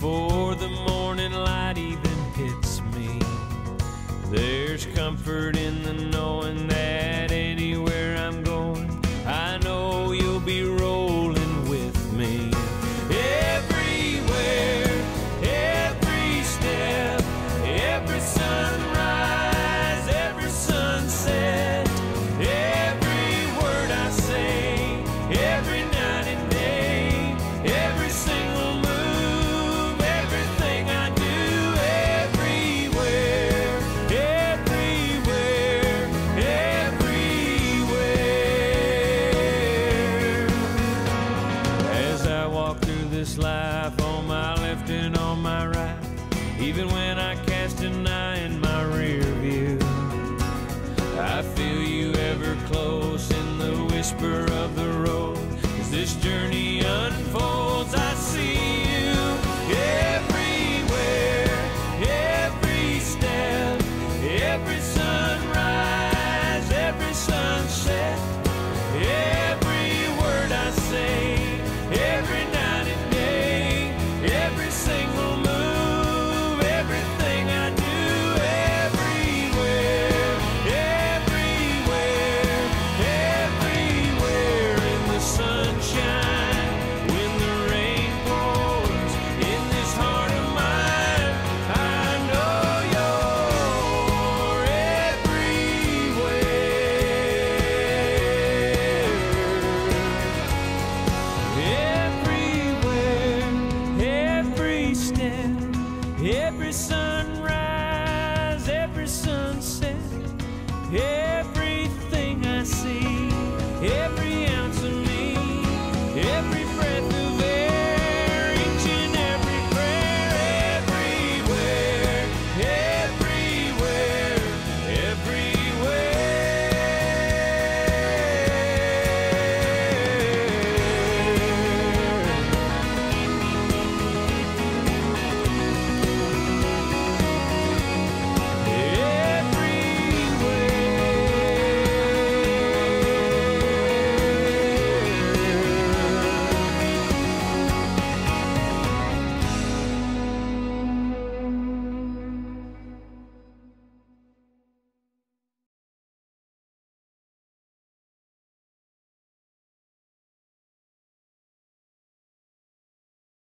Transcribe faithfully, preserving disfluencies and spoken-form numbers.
before the morning light even hits me. There's comfort in the knowing that anywhere I'm going, I know you'll be rolling with me. Everywhere, every step, every sunrise, every sunset, every word I say, every night and day, every single move, everything I do. Everywhere, everywhere, everywhere. As I walk through this life, on my left and on my right, even when I cast an eye in my rear view, I feel you ever close in the whisper of the road. As this journey unfolds, I see you everywhere, every step, every sunrise, every sunset, every word I say, every night and day, every single move, everything I do. Everywhere, everywhere, everywhere. In the sunshine, when the rain pours, in this heart of mine, I know you're everywhere. Everywhere, every step, every sign.